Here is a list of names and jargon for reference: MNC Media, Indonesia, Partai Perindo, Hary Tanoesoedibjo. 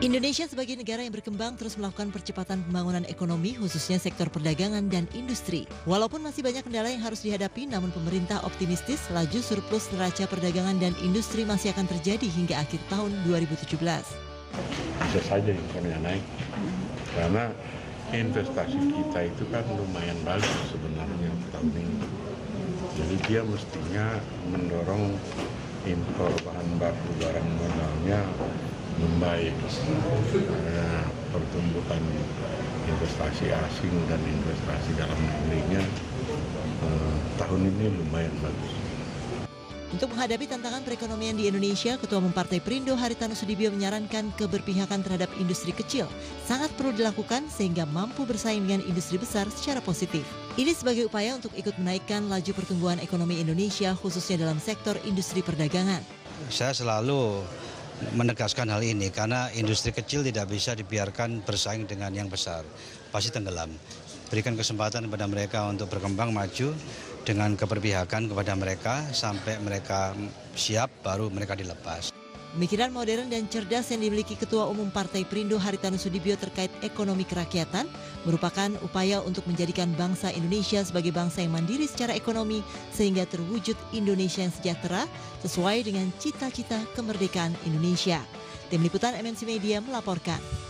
Indonesia sebagai negara yang berkembang terus melakukan percepatan pembangunan ekonomi khususnya sektor perdagangan dan industri. Walaupun masih banyak kendala yang harus dihadapi, namun pemerintah optimistis laju surplus neraca perdagangan dan industri masih akan terjadi hingga akhir tahun 2017. Bisa saja impornya naik, karena investasi kita itu kan lumayan bagus sebenarnya tahun ini. Jadi dia mestinya mendorong impor bahan baku barang modalnya membaik. Karena pertumbuhan investasi asing dan investasi dalam negerinya tahun ini lumayan bagus. Untuk menghadapi tantangan perekonomian di Indonesia, Ketua Umum Partai Perindo Hary Tanoesoedibjo menyarankan keberpihakan terhadap industri kecil sangat perlu dilakukan sehingga mampu bersaing dengan industri besar secara positif. Ini sebagai upaya untuk ikut menaikkan laju pertumbuhan ekonomi Indonesia khususnya dalam sektor industri perdagangan. Saya selalu menegaskan hal ini karena industri kecil tidak bisa dibiarkan bersaing dengan yang besar, pasti tenggelam. Berikan kesempatan kepada mereka untuk berkembang maju dengan keberpihakan kepada mereka sampai mereka siap baru mereka dilepas. Pemikiran modern dan cerdas yang dimiliki Ketua Umum Partai Perindo Hary Tanoesoedibjo terkait ekonomi kerakyatan merupakan upaya untuk menjadikan bangsa Indonesia sebagai bangsa yang mandiri secara ekonomi sehingga terwujud Indonesia yang sejahtera sesuai dengan cita-cita kemerdekaan Indonesia. Tim Liputan MNC Media melaporkan.